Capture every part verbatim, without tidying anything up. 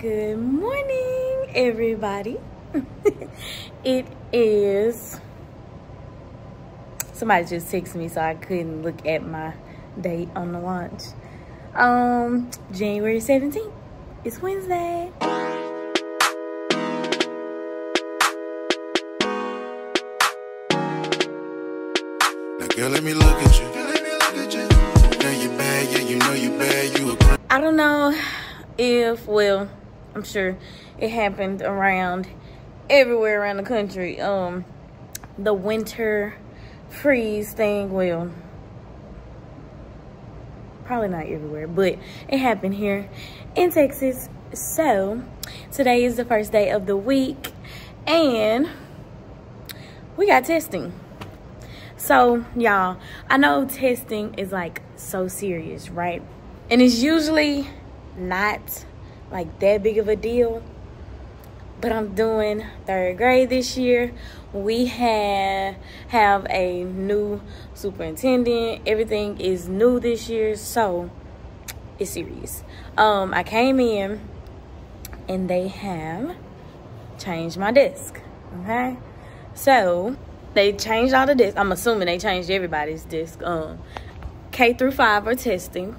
Good morning, everybody. It is, somebody just texted me, so I couldn't look at my date on the launch. Um, January seventeenth, it's Wednesday. Now girl, let me look at you. Now you bad, yeah, you know you bad, you a I don't know if, well, I'm sure it happened around everywhere around the country. Um, the winter freeze thing, well, probably not everywhere, but it happened here in Texas. So today is the first day of the week and we got testing. So y'all, I know testing is like so serious, right? And it's usually not like that big of a deal, but I'm doing third grade this year. We have have a new superintendent. Everything is new this year, so it's serious. Um, I came in and they have changed my desk, okay? So they changed all the desks. I'm assuming they changed everybody's desk. Um, K through five are testing.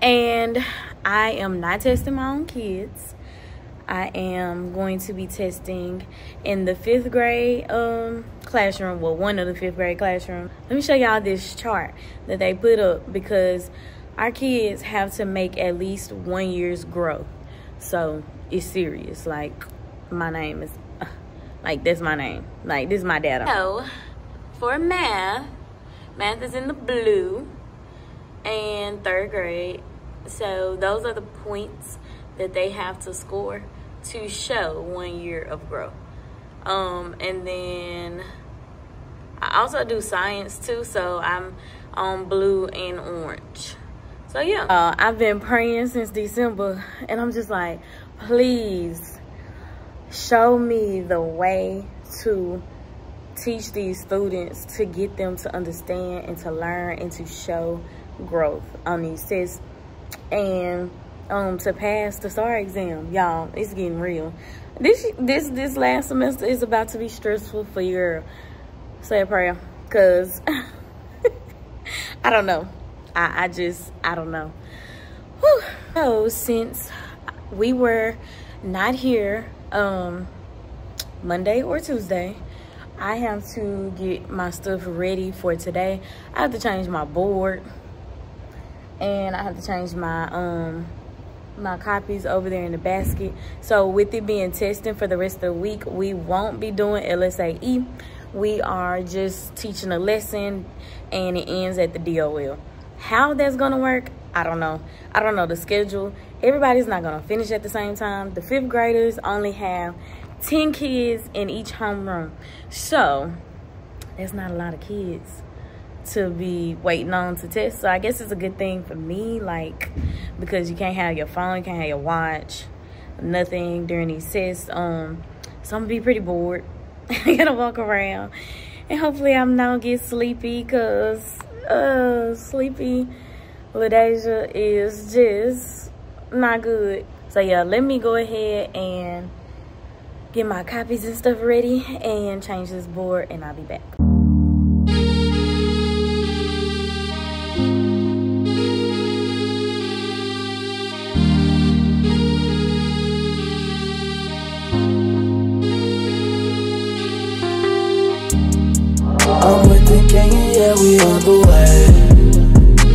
And I am not testing my own kids. I am going to be testing in the fifth grade um, classroom. Well, one of the fifth grade classroom. Let me show y'all this chart that they put up because our kids have to make at least one year's growth. So it's serious. Like my name is, like that's my name. Like this is my data. So for math, math is in the blue and third grade. So those are the points that they have to score to show one year of growth. Um, and then I also do science too, so I'm on blue and orange. So yeah, uh, I've been praying since December and I'm just like, please show me the way to teach these students, to get them to understand and to learn and to show growth on these tests. And um to pass the STAR exam, y'all, it's getting real. This this this last semester is about to be stressful for your girl. Say a prayer, because I don't know, I, I just I don't know. Whew. So since we were not here um Monday or Tuesday, I have to get my stuff ready for today. I have to change my board and I have to change my um my copies over there in the basket. So with it being testing for the rest of the week, we won't be doing L S A E. We are just teaching a lesson and it ends at the D O L. How that's gonna work, I don't know. I don't know the schedule. Everybody's not gonna finish at the same time. The fifth graders only have ten kids in each homeroom. So that's not a lot of kids to be waiting on to test. So I guess it's a good thing for me, like, because you can't have your phone, you can't have your watch, nothing during these tests. Um, so I'm gonna be pretty bored. I gotta walk around and hopefully I'm not get sleepy, cause uh, sleepy Ladasia is just not good. So yeah, let me go ahead and get my copies and stuff ready and change this board and I'll be back. I'm with the gang, yeah, we on the way.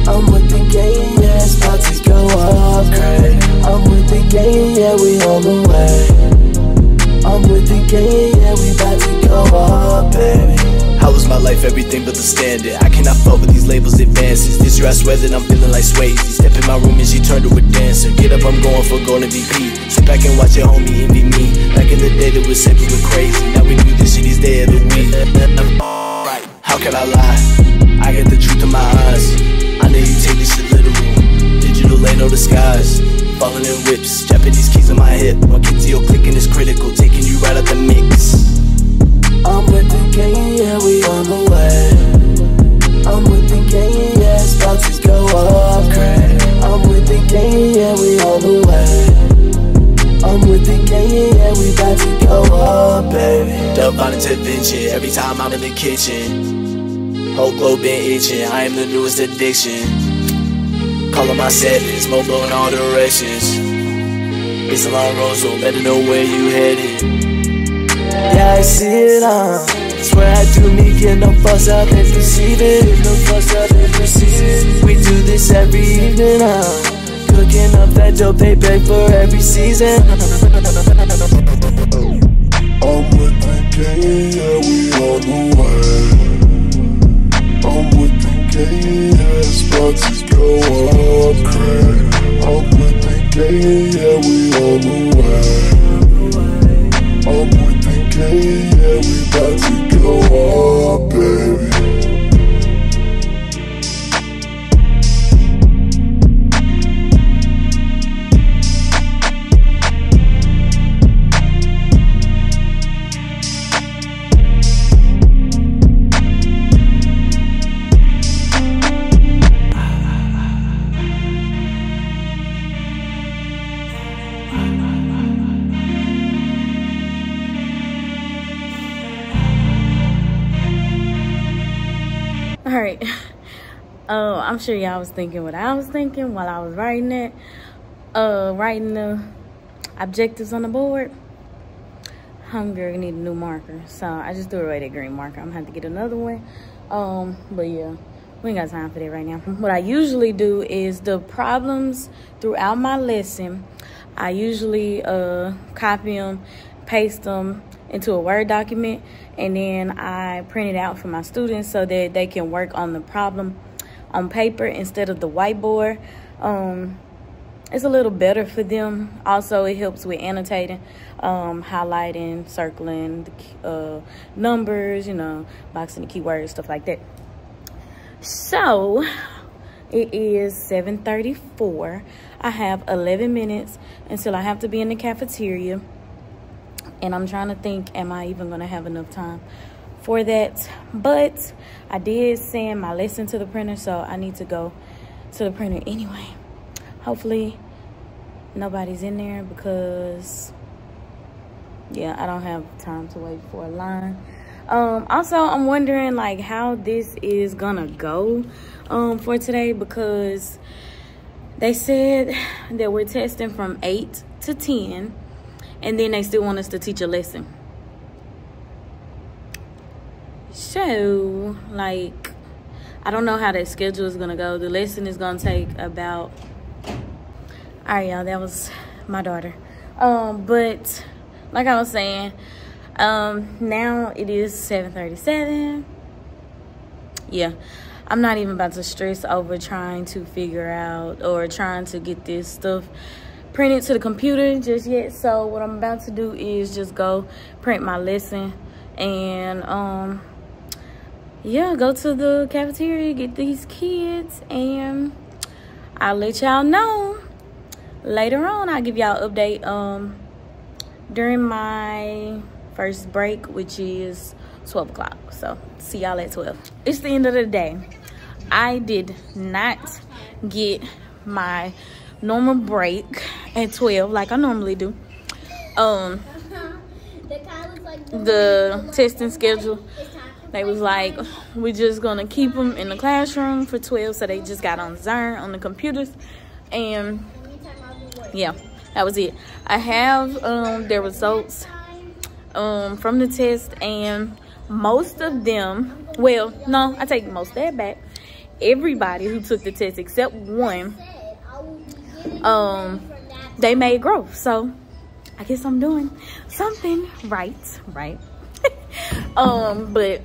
I'm with the gang, yeah, it's about to go off crazy. I'm with the gang, yeah, we on the way. I'm with the gang, yeah, we about to go off, baby. How is my life everything but the standard? I cannot fuck with these labels' advances. This year I swear that I'm feeling like Swayze. Step in my room and she turned to a dancer. Get up, I'm going for gold M V P. Sit back and watch your homie envy me. Back in the day that was simple and crazy. Now we do this shit each day of the week. How can I lie? I get the truth in my eyes. I know you take this shit literal. Digital ain't no disguise. Falling in whips, Japanese keys in my hip. One K T O clicking is critical, taking you right out the mix. I'm with the gang, yeah, we on the way. I'm with the gang, yeah, it's about to go off crazy. I'm with the gang, yeah, we on the way. and we about to go up, baby. Divine intervention every time I'm in the kitchen. Whole globe been itching, I am the newest addiction. Calling my settings, smoke blowing all directions. It's a long road, so better know where you headed. Yeah, I see it on. Swear I do me, get no fuss up and perceive it. No fuss up and perceive it. We do this every evening, huh? Cooking up that dope, pay back for every season. I'm with the gang, yeah, we on the way. I'm with the gang, yeah, it's about to go up crazy. I'm with the gang, yeah, we on the way. I'm with the gang, yeah, we about to go up, baby. Alright, uh, I'm sure y'all was thinking what I was thinking while I was writing it, uh, writing the objectives on the board. Hunger, I need a new marker, so I just threw away that green marker. I'm gonna have to get another one, um, but yeah, we ain't got time for that right now. What I usually do is the problems throughout my lesson, I usually uh, copy them, paste them into a Word document, and then I print it out for my students so that they can work on the problem on paper instead of the whiteboard. Um, it's a little better for them. Also, it helps with annotating, um, highlighting, circling, the uh, numbers, you know, boxing the keywords, stuff like that. So it is seven thirty-four. I have eleven minutes until I have to be in the cafeteria. And I'm trying to think, am I even going to have enough time for that? But I did send my lesson to the printer, so I need to go to the printer anyway. Hopefully, nobody's in there because, yeah, I don't have time to wait for a line. Um, also, I'm wondering, like, how this is going to go um, for today because they said that we're testing from eight to ten. And then they still want us to teach a lesson. So, like, I don't know how that schedule is gonna go. The lesson is gonna take about, all right, y'all, that was my daughter. Um, but like I was saying, um, now it is seven thirty-seven. Yeah, I'm not even about to stress over trying to figure out or trying to get this stuff print it to the computer just yet. So what I'm about to do is just go print my lesson and um yeah, go to the cafeteria, get these kids, and I'll let y'all know later on. I'll give y'all an update um during my first break, which is twelve o'clock. So see y'all at twelve. It's the end of the day. I did not get my normal break at twelve like I normally do. Um the testing schedule, they was like, we're just gonna keep them in the classroom for twelve, so they just got on Zearn on the computers. And yeah, that was it. I have um their results um from the test, and most of them, well, no, I take most of that back. Everybody who took the test except one, um they made growth. So I guess I'm doing something right, right? um but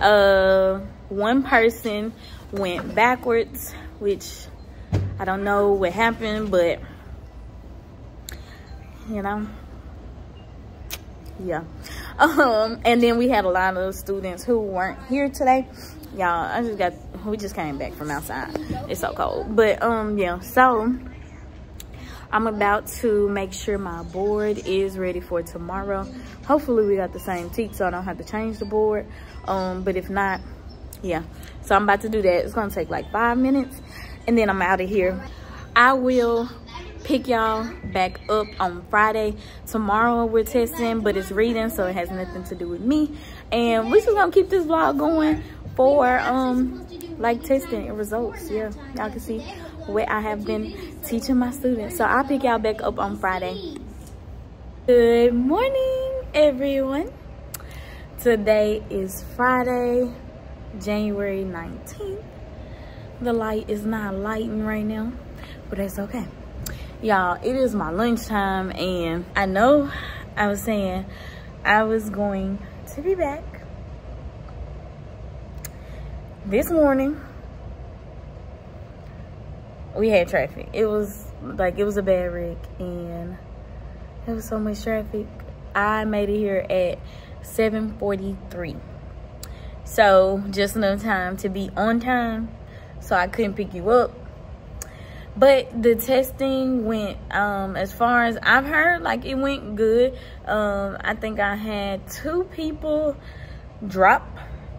uh one person went backwards, which I don't know what happened, but you know, yeah. Um and then we had a lot of students who weren't here today, y'all. I just got we just came back from outside. It's so cold. But um yeah, so I'm about to make sure my board is ready for tomorrow. Hopefully we got the same teeth so I don't have to change the board. Um, but if not, yeah. So I'm about to do that. It's gonna take like five minutes and then I'm out of here. I will pick y'all back up on Friday. Tomorrow we're testing, but it's reading, so it has nothing to do with me. And we're just gonna keep this vlog going for um like testing and results. Yeah, y'all can see what I have been teaching my students. So I'll pick y'all back up on Friday. Good morning, everyone. Today is Friday, January nineteenth. The light is not lighting right now, but that's okay. Y'all, it is my lunchtime, and I know I was saying I was going to be back this morning. We had traffic. It was like, it was a bad wreck, and there was so much traffic. I made it here at seven forty-three, so just enough time to be on time, so I couldn't pick you up. But the testing went, um as far as I've heard, like it went good. um I think I had two people drop,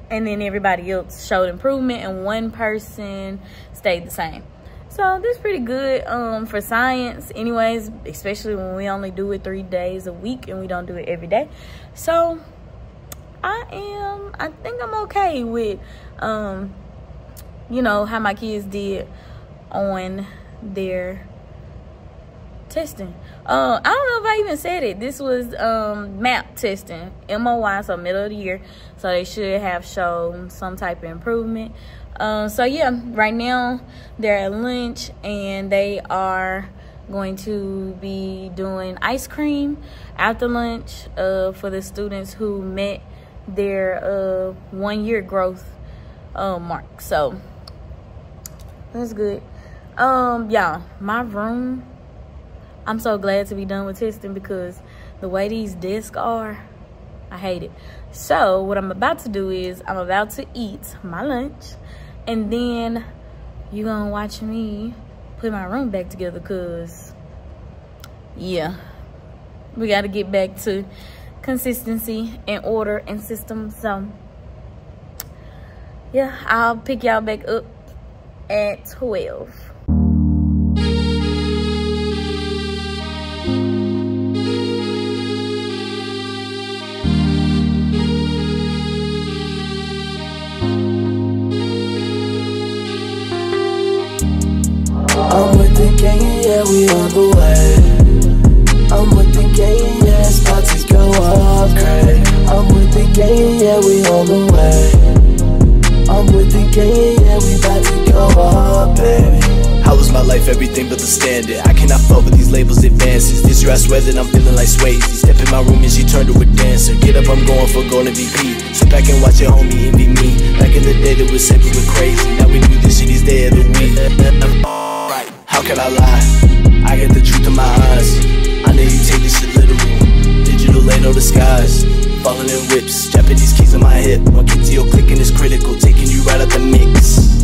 and then everybody else showed improvement, and one person stayed the same. So that's pretty good um for science anyways, especially when we only do it three days a week and we don't do it every day. So I am I think I'm okay with um you know how my kids did on their testing. uh I don't know if I even said it, this was um map testing, M O Y, so middle of the year, so they should have shown some type of improvement. Um so yeah, right now they're at lunch, and they are going to be doing ice cream after lunch uh for the students who met their uh one year growth uh, mark. So that's good. Um y'all, my room, I'm so glad to be done with testing, because the way these desks are, I hate it. So what I'm about to do is I'm about to eat my lunch, and then you're gonna watch me put my room back together, because yeah, we got to get back to consistency and order and system. So yeah, I'll pick y'all back up at twelve. I'm with the gang, yeah, we on the way. I'm with the gang, yeah, it's about to go up crazy. I'm with the gang, yeah, we on the way. I'm with the gang, yeah, we about to go up, baby. How was my life? Everything but the standard. I cannot fuck with these labels' advances. This year I swear that I'm feeling like Swayze. Step in my room and she turned to a dancer. Get up, I'm going for gold M V P. Sit back and watch your homie envy me. Back in the day that was simple and crazy. Now we do this shit each day of the week. How could I lie? I get the truth in my eyes. I know you take this shit literal. Digital ain't no disguise. Falling in whips, Japanese keys in my hip. One key to your clicking is critical, taking you right out the mix.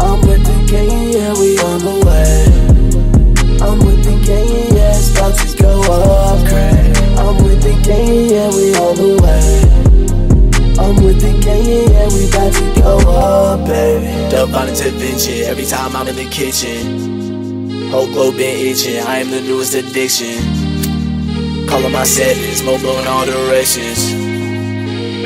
I'm with the gang, yeah, we on the way. I'm with the gang, yeah, it's about to go up crazy. I'm with the gang, yeah, we on the way. I'm with the gang, yeah, we about to go up, baby. Divine intervention, every time I'm in the kitchen. Whole globe been itching, I am the newest addiction. Calling my settings, smoke blowing all directions.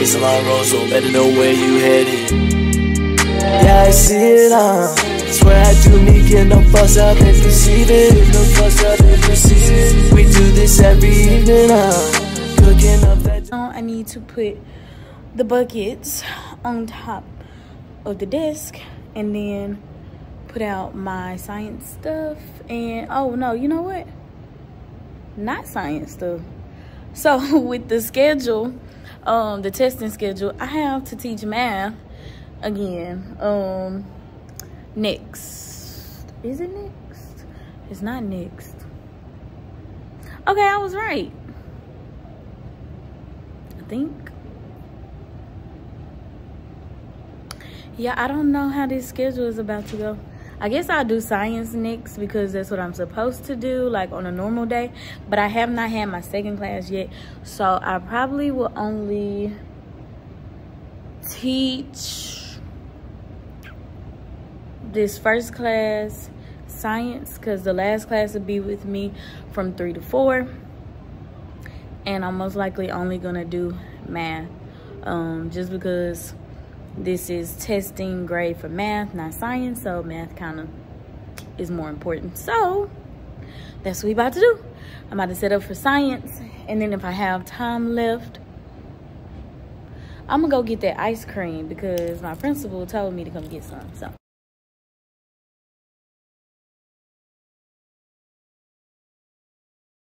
It's a long road, so better know where you headed. Yeah, I see it, uh swear I do me, get no fuss up if you see it. No fuss up if you see it. We do this every evening, uh cooking up that. I need to put the buckets on top of the desk, and then put out my science stuff. And oh no, you know what, not science stuff. So with the schedule, um the testing schedule, I have to teach math again um next, is it next? It's not next. Okay, I was right, I think. Yeah, I don't know how this schedule is about to go. I guess I'll do science next, because that's what I'm supposed to do, like on a normal day. But I have not had my second class yet, so I probably will only teach this first class, science because the last class will be with me from three to four. And I'm most likely only gonna do math um, just because this is testing grade for math, not science. So math kind of is more important. So that's what we about to do. I'm about to set up for science. And then if I have time left, I'm gonna go get that ice cream because my principal told me to come get some, so.